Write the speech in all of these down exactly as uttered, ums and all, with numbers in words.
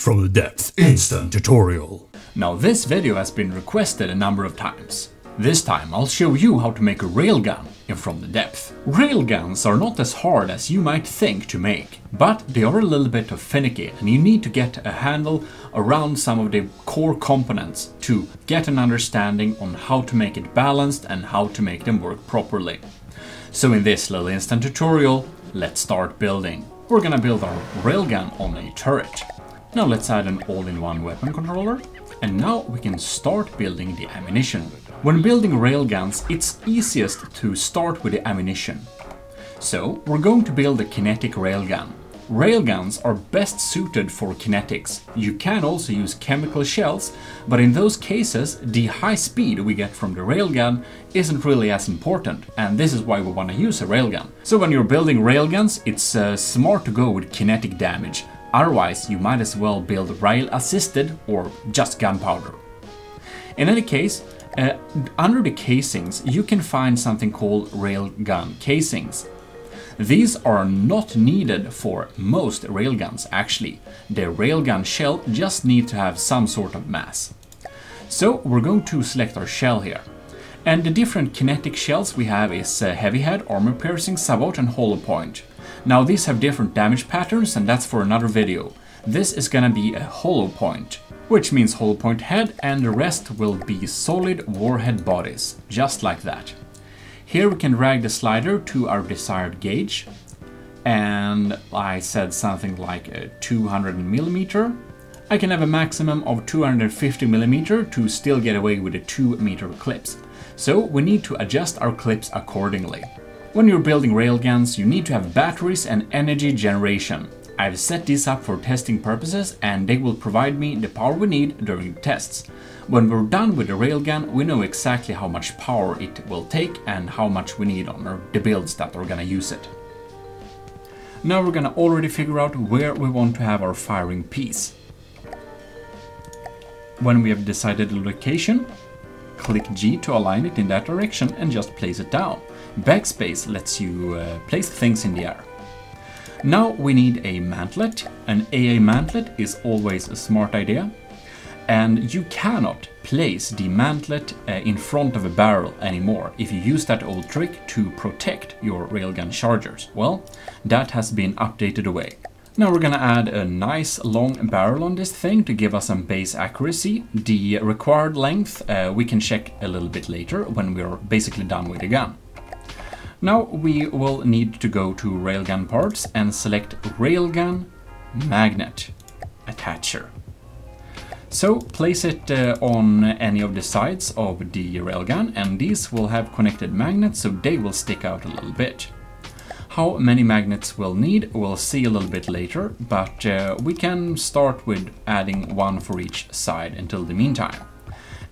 From the Depths Instant Tutorial. Now this video has been requested a number of times. This time I'll show you how to make a railgun in From the Depths. Railguns are not as hard as you might think to make, but they are a little bit finicky and you need to get a handle around some of the core components to get an understanding on how to make it balanced and how to make them work properly. So in this little instant tutorial, let's start building. We're gonna build our railgun on a turret. Now let's add an all-in-one weapon controller, and now we can start building the ammunition. When building railguns, it's easiest to start with the ammunition. So we're going to build a kinetic railgun. Railguns are best suited for kinetics. You can also use chemical shells, but in those cases the high speed we get from the railgun isn't really as important, and this is why we want to use a railgun. So when you're building railguns, it's uh, smart to go with kinetic damage. Otherwise, you might as well build rail-assisted or just gunpowder. In any case, uh, under the casings you can find something called railgun casings. These are not needed for most railguns actually. The railgun shell just needs to have some sort of mass. So we're going to select our shell here. And the different kinetic shells we have is uh, Heavy Head, Armor Piercing, Savot and Hollow Point. Now these have different damage patterns, and that's for another video. This is gonna be a hollow point, which means hollow point head, and the rest will be solid warhead bodies, just like that. Here we can drag the slider to our desired gauge, and I said something like a two hundred millimeter. I can have a maximum of two hundred fifty millimeter to still get away with the two meter clips. So we need to adjust our clips accordingly. When you're building railguns, you need to have batteries and energy generation. I've set these up for testing purposes, and they will provide me the power we need during the tests. When we're done with the railgun, we know exactly how much power it will take and how much we need on our, the builds that are gonna use it. Now we're gonna already figure out where we want to have our firing piece. When we have decided the location, click G to align it in that direction and just place it down. Backspace lets you uh, place things in the air. Now we need a mantlet. An A A mantlet is always a smart idea. And you cannot place the mantlet uh, in front of a barrel anymore if you use that old trick to protect your railgun chargers. Well, that has been updated away. Now we're gonna add a nice long barrel on this thing to give us some base accuracy. The required length uh, we can check a little bit later when we're basically done with the gun. Now we will need to go to railgun parts and select railgun magnet attacher. So place it uh, on any of the sides of the railgun, and these will have connected magnets, so they will stick out a little bit. How many magnets we'll need we'll see a little bit later, but uh, we can start with adding one for each side until the meantime.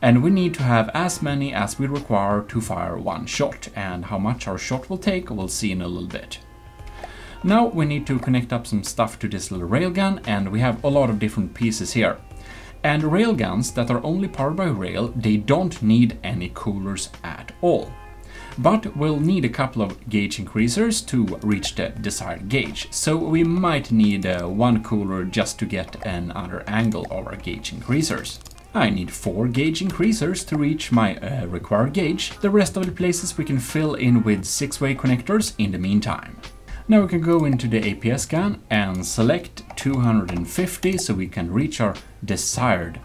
And we need to have as many as we require to fire one shot, and how much our shot will take we'll see in a little bit. Now we need to connect up some stuff to this little railgun, and we have a lot of different pieces here. And railguns that are only powered by rail, they don't need any coolers at all. But we'll need a couple of gauge increasers to reach the desired gauge, so we might need uh, one cooler just to get another angle of our gauge increasers. I need four gauge increasers to reach my uh, required gauge. The rest of the places we can fill in with six-way connectors in the meantime. Now we can go into the A P S gun and select two hundred fifty so we can reach our desired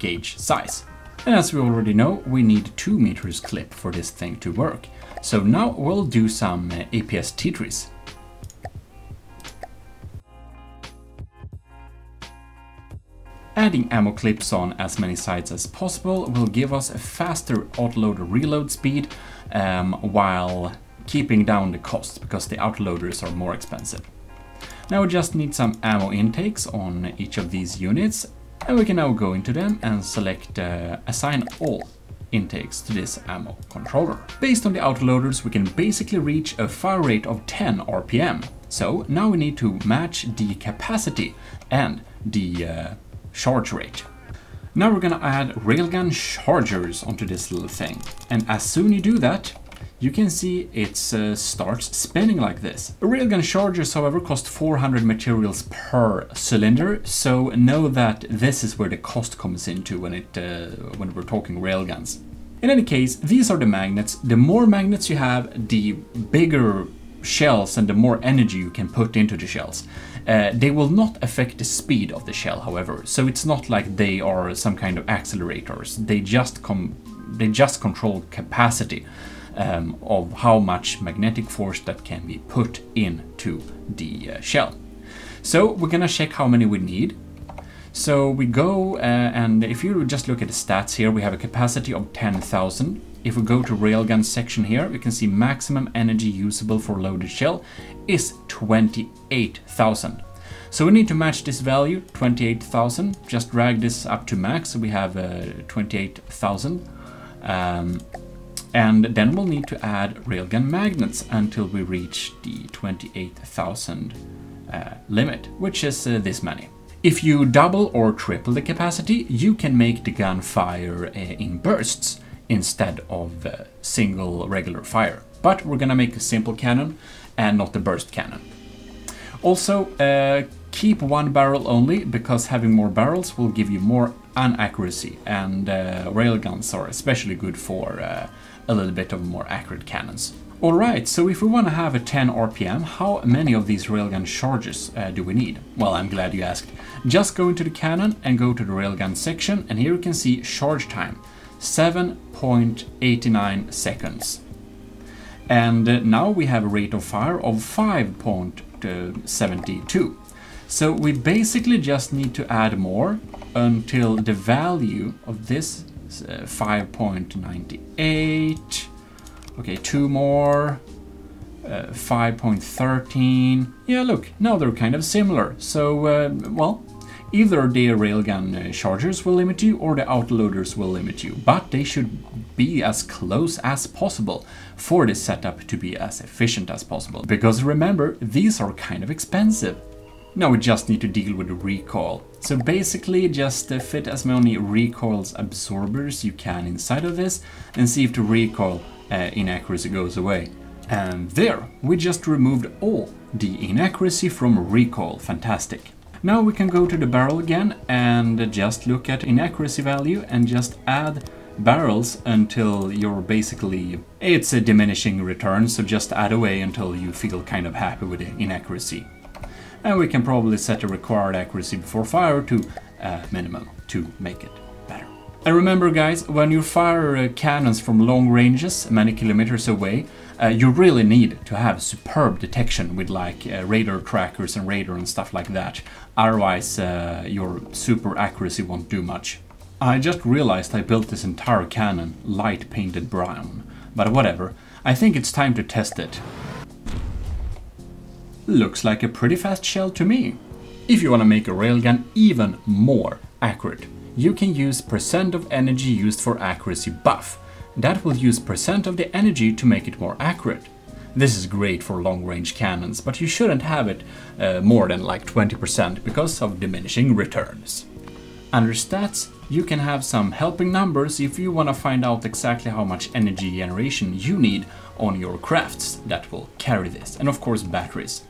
gauge size. And as we already know, we need two meters clip for this thing to work. So now we'll do some uh, A P S Tetris. Adding ammo clips on as many sides as possible will give us a faster autoload reload speed um, while keeping down the cost, because the autoloaders are more expensive. Now we just need some ammo intakes on each of these units, and we can now go into them and select uh, assign all intakes to this ammo controller. Based on the autoloaders we can basically reach a fire rate of ten R P M. So now we need to match the capacity and the uh, charge rate. Now we're gonna add railgun chargers onto this little thing, and as soon you do that, you can see it uh, starts spinning like this. Railgun chargers, however, cost four hundred materials per cylinder, so know that this is where the cost comes into when it uh, when we're talking railguns. In any case, these are the magnets. The more magnets you have, the bigger shells and the more energy you can put into the shells. Uh, they will not affect the speed of the shell, however, so it's not like they are some kind of accelerators. They just com they just control capacity um, of how much magnetic force that can be put into the uh, shell. So we're gonna check how many we need. So we go uh, and if you just look at the stats here, we have a capacity of ten thousand. If we go to railgun section here, we can see maximum energy usable for loaded shell is twenty-eight thousand. So we need to match this value, twenty-eight thousand. Just drag this up to max, so we have uh, twenty-eight thousand. Um, and then we'll need to add railgun magnets until we reach the twenty-eight thousand uh, limit, which is uh, this many. If you double or triple the capacity, you can make the gun fire uh, in bursts instead of uh, single regular fire. But we're gonna make a simple cannon and not the burst cannon. Also, uh, keep one barrel only, because having more barrels will give you more unaccuracy, and uh, railguns are especially good for uh, a little bit of more accurate cannons. Alright, so if we want to have a ten R P M, how many of these railgun charges uh, do we need? Well, I'm glad you asked. Just go into the cannon and go to the railgun section, and here you can see charge time. seven point eight nine seconds. And now we have a rate of fire of five point seven two. So we basically just need to add more until the value of this is five point nine eight. Okay, two more. Uh, five point one three. Yeah, look, now they're kind of similar. So, uh, well, either the railgun chargers will limit you or the autoloaders will limit you, but they should be as close as possible for this setup to be as efficient as possible. Because remember, these are kind of expensive. Now we just need to deal with the recoil. So basically just fit as many recoils absorbers you can inside of this and see if the recoil uh, inaccuracy goes away. And there, we just removed all the inaccuracy from recoil, fantastic. Now we can go to the barrel again and just look at inaccuracy value and just add barrels until you're basically... It's a diminishing return, so just add away until you feel kind of happy with the inaccuracy. And we can probably set the required accuracy before fire to uh, minimum to make it better. And remember guys, when you fire uh, cannons from long ranges, many kilometers away, Uh, you really need to have superb detection with like uh, radar trackers and radar and stuff like that. Otherwise, uh, your super accuracy won't do much. I just realized I built this entire cannon light painted brown, but whatever. I think it's time to test it. Looks like a pretty fast shell to me. If you want to make a railgun even more accurate, you can use percent of energy used for accuracy buff. That will use percent of the energy to make it more accurate. This is great for long-range cannons, but you shouldn't have it uh, more than like twenty percent because of diminishing returns. Under stats, you can have some helping numbers if you want to find out exactly how much energy generation you need on your crafts that will carry this, and of course batteries.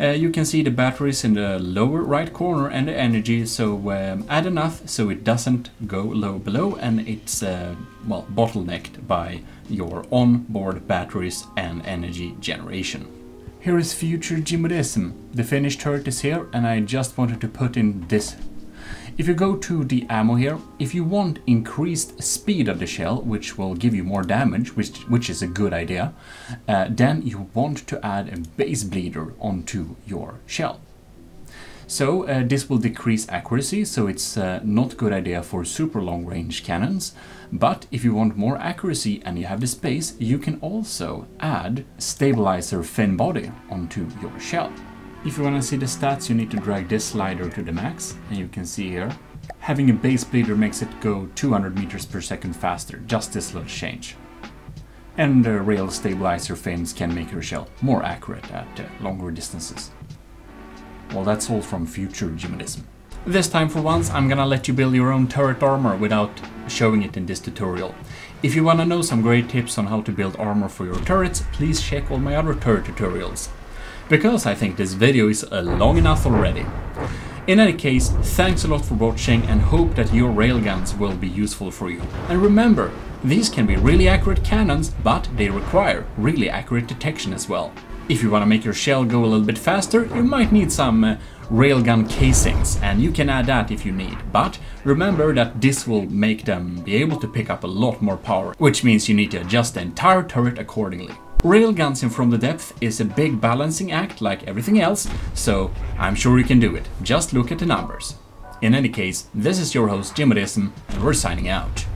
Uh, you can see the batteries in the lower right corner and the energy, so um, add enough so it doesn't go low below and it's uh, well bottlenecked by your onboard batteries and energy generation. Here is future Jim Addison. The finished turret is here and I just wanted to put in this. If you go to the ammo here, if you want increased speed of the shell, which will give you more damage, which which is a good idea, uh, then you want to add a base bleeder onto your shell. So uh, this will decrease accuracy, so it's uh, not a good idea for super long range cannons, but if you want more accuracy and you have the space, you can also add stabilizer fin body onto your shell. If you want to see the stats, you need to drag this slider to the max, and you can see here. Having a base bleeder makes it go two hundred meters per second faster, just this little change. And the rail stabilizer fins can make your shell more accurate at uh, longer distances. Well, that's all from future Jim Addison. This time for once, I'm gonna let you build your own turret armor without showing it in this tutorial. If you wanna know some great tips on how to build armor for your turrets, please check all my other turret tutorials, because I think this video is uh, long enough already. In any case, thanks a lot for watching and hope that your railguns will be useful for you. And remember, these can be really accurate cannons, but they require really accurate detection as well. If you want to make your shell go a little bit faster, you might need some uh, railgun casings, and you can add that if you need. But remember that this will make them be able to pick up a lot more power, which means you need to adjust the entire turret accordingly. Railguns in From the Depths is a big balancing act like everything else, so I'm sure you can do it. Just look at the numbers. In any case, this is your host Jim Addison, and we're signing out.